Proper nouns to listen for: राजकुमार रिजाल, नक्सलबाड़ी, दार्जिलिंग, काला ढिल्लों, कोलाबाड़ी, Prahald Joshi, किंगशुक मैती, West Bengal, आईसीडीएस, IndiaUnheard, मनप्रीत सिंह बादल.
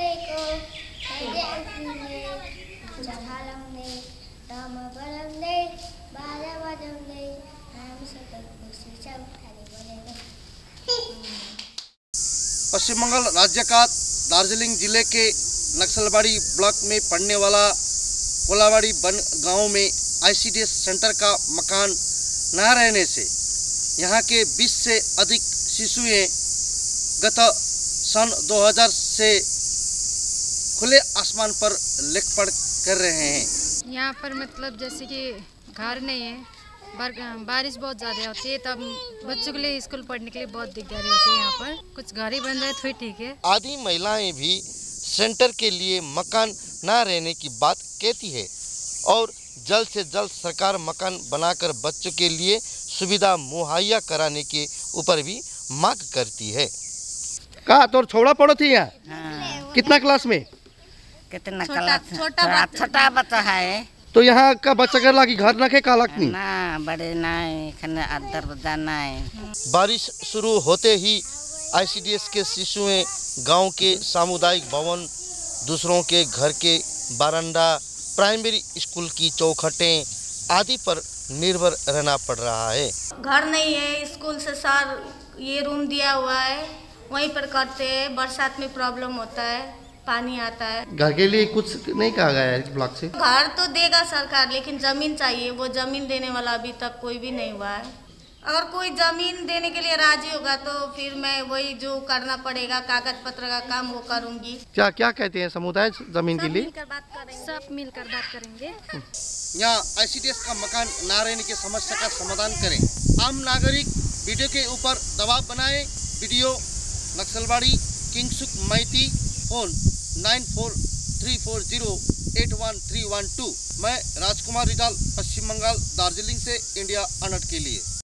करे को करे अंतिमे जहालम ने राम बलम ने बाला बदम ने हम सतत कोशिशम थाले बने। पश्चिम बंगाल राज्य का दार्जिलिंग जिले के नक्सलबाड़ी ब्लॉक में पड़ने वाला कोलाबाड़ी बन गाँव में आईसीडीएस सेंटर का मकान ना रहने से यहाँ के 20 से अधिक शिशुएं गत सन 2000 से खुले आसमान पर लेट पड़ कर रहे हैं। यहाँ पर मतलब जैसे कि घर नहीं है, बारिश बहुत ज़्यादा होती है, तब बच्चों के लिए स्कूल पढ़ने के लिए बहुत दिक्कत होती है। यहाँ पर कुछ घर ही बन रहे थे, ठीक है। आधी महिलाएं भी सेंटर के लिए मकान ना रहने की बात कहती है और जल्द से जल्द सरकार मकान बनाकर बच्चों के लिए सुविधा मुहैया कराने के ऊपर भी मांग करती है। कहा तो छोड़ा पड़ो थी यहाँ? हाँ। कितना क्लास में? कितना क्लास? छोटा बच्चा है तो यहाँ का बच्चा कर लागी घर रखे का लाग नहीं ना, बड़े ना खाना अंदर बजा ना है। बारिश शुरू होते ही आईसीडीएस के शिशुएं गाँव के सामुदायिक भवन, दूसरों के घर के बारंडा, प्राइमरी स्कूल की चौखटें आदि पर निर्भर रहना पड़ रहा है। घर नहीं है, स्कूल से सर ये रूम दिया हुआ है, वहीं पर करते हैं। बरसात में प्रॉब्लम होता है, पानी आता है। घर के लिए कुछ नहीं कहा गया है इस ब्लॉक से? घर तो देगा सरकार, लेकिन जमीन चाहिए, वो जमीन देने वाला अभी तक कोई भी नहीं हुआ है। अगर कोई जमीन देने के लिए राजी होगा तो फिर मैं वही जो करना पड़ेगा, कागज पत्र का काम वो करूंगी। क्या क्या कहते हैं समुदाय जमीन के लिए? सब मिलकर बात करेंगे। यहाँ आईसीडीएस का मकान ना रहने की समस्या का समाधान करें। आम नागरिक वीडियो के ऊपर दबाव बनाएं। वीडियो नक्सलबाड़ी किंगशुक मैती। फोन 9434081312। मैं राजकुमार रिजाल, पश्चिम बंगाल, दार्जिलिंग से इंडिया अनट के लिए।